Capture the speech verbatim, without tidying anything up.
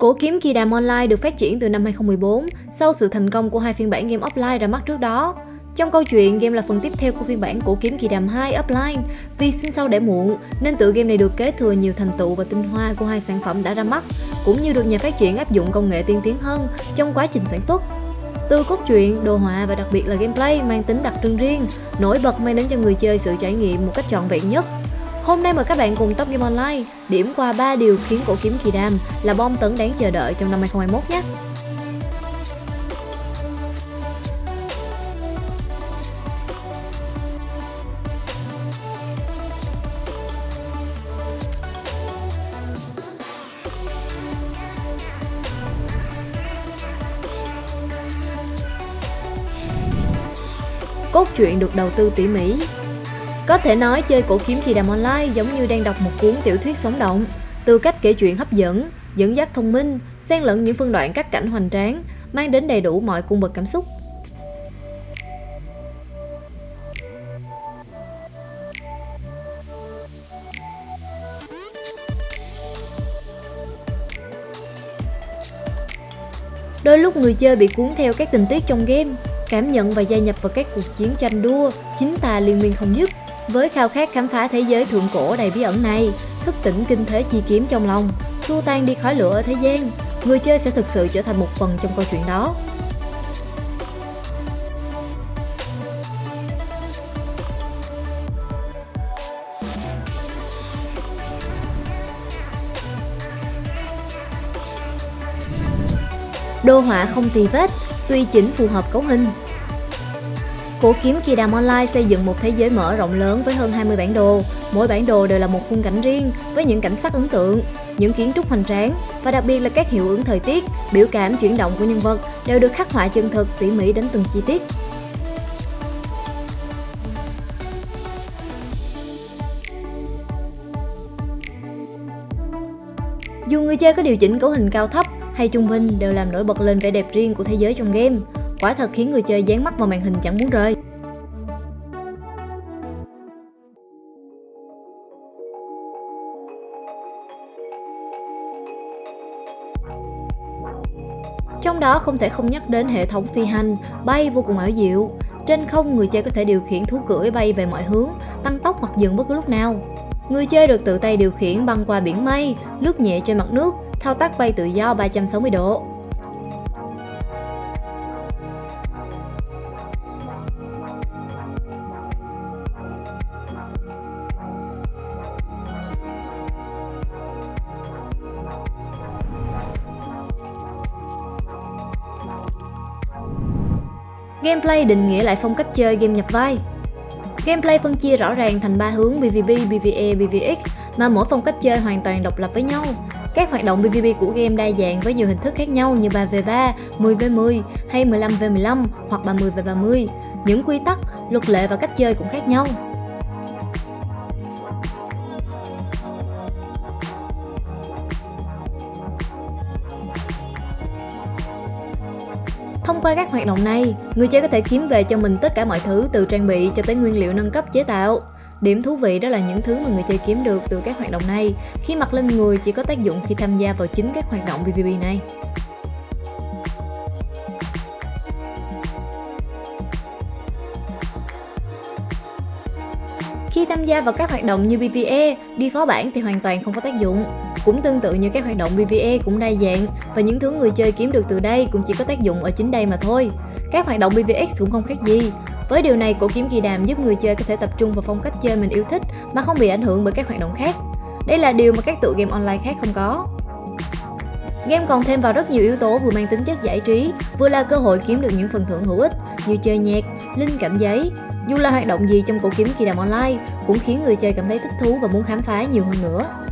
Cổ Kiếm Kỳ Đàm Online được phát triển từ năm hai không một bốn sau sự thành công của hai phiên bản game offline ra mắt trước đó. Trong câu chuyện, game là phần tiếp theo của phiên bản Cổ Kiếm Kỳ Đàm hai offline. Vì sinh sau đẻ muộn nên tựa game này được kế thừa nhiều thành tựu và tinh hoa của hai sản phẩm đã ra mắt, cũng như được nhà phát triển áp dụng công nghệ tiên tiến hơn trong quá trình sản xuất. Từ cốt truyện, đồ họa và đặc biệt là gameplay mang tính đặc trưng riêng, nổi bật mang đến cho người chơi sự trải nghiệm một cách trọn vẹn nhất. Hôm nay mời các bạn cùng Top Game Online điểm qua ba điều khiến Cổ Kiếm Kỳ Đàm là bom tấn đáng chờ đợi trong năm hai không hai mốt nhé. Cốt truyện được đầu tư tỉ mỉ. Có thể nói chơi Cổ Kiếm Kỳ Đàm Online giống như đang đọc một cuốn tiểu thuyết sống động. Từ cách kể chuyện hấp dẫn, dẫn dắt thông minh, xen lẫn những phân đoạn cắt cảnh hoành tráng, mang đến đầy đủ mọi cung bậc cảm xúc. Đôi lúc người chơi bị cuốn theo các tình tiết trong game, cảm nhận và gia nhập vào các cuộc chiến tranh đua, chính tà liên miên không dứt. Với khao khát khám phá thế giới thượng cổ đầy bí ẩn này, thức tỉnh kinh thế chi kiếm trong lòng, xua tan đi khói lửa ở thế gian, người chơi sẽ thực sự trở thành một phần trong câu chuyện đó. Đồ họa không tì vết, tùy chỉnh phù hợp cấu hình. Cổ Kiếm Kỳ Đàm Online xây dựng một thế giới mở rộng lớn với hơn hai mươi bản đồ. Mỗi bản đồ đều là một khung cảnh riêng với những cảnh sắc ấn tượng, những kiến trúc hoành tráng và đặc biệt là các hiệu ứng thời tiết, biểu cảm chuyển động của nhân vật đều được khắc họa chân thực tỉ mỉ đến từng chi tiết. Dù người chơi có điều chỉnh cấu hình cao thấp hay trung bình đều làm nổi bật lên vẻ đẹp riêng của thế giới trong game. Quả thật khiến người chơi dán mắt vào màn hình chẳng muốn rời. Trong đó không thể không nhắc đến hệ thống phi hành, bay vô cùng ảo diệu. Trên không, người chơi có thể điều khiển thú cưỡi bay về mọi hướng, tăng tốc hoặc dừng bất cứ lúc nào. Người chơi được tự tay điều khiển băng qua biển mây, lướt nhẹ trên mặt nước, thao tác bay tự do ba trăm sáu mươi độ. Gameplay định nghĩa lại phong cách chơi game nhập vai. Gameplay phân chia rõ ràng thành ba hướng pê vê pê, pê vê e, pê vê ích mà mỗi phong cách chơi hoàn toàn độc lập với nhau. Các hoạt động pê vê pê của game đa dạng với nhiều hình thức khác nhau như ba vờ ba, mười vờ mười hay mười lăm vờ mười lăm hoặc ba mươi vờ ba mươi. Những quy tắc, luật lệ và cách chơi cũng khác nhau. Thông qua các hoạt động này, người chơi có thể kiếm về cho mình tất cả mọi thứ từ trang bị cho tới nguyên liệu nâng cấp chế tạo. Điểm thú vị đó là những thứ mà người chơi kiếm được từ các hoạt động này khi mặc lên người chỉ có tác dụng khi tham gia vào chính các hoạt động pê vê pê này. Khi tham gia vào các hoạt động như pê vê e, đi phó bản thì hoàn toàn không có tác dụng. Cũng tương tự như các hoạt động pê vê e cũng đa dạng và những thứ người chơi kiếm được từ đây cũng chỉ có tác dụng ở chính đây mà thôi. Các hoạt động pê vê ích cũng không khác gì. Với điều này, Cổ Kiếm Kỳ Đàm giúp người chơi có thể tập trung vào phong cách chơi mình yêu thích mà không bị ảnh hưởng bởi các hoạt động khác. Đây là điều mà các tựa game online khác không có. Game còn thêm vào rất nhiều yếu tố vừa mang tính chất giải trí, vừa là cơ hội kiếm được những phần thưởng hữu ích như chơi nhạc, linh cảm giấy. Dù là hoạt động gì trong Cổ Kiếm Kỳ Đàm Online cũng khiến người chơi cảm thấy thích thú và muốn khám phá nhiều hơn nữa.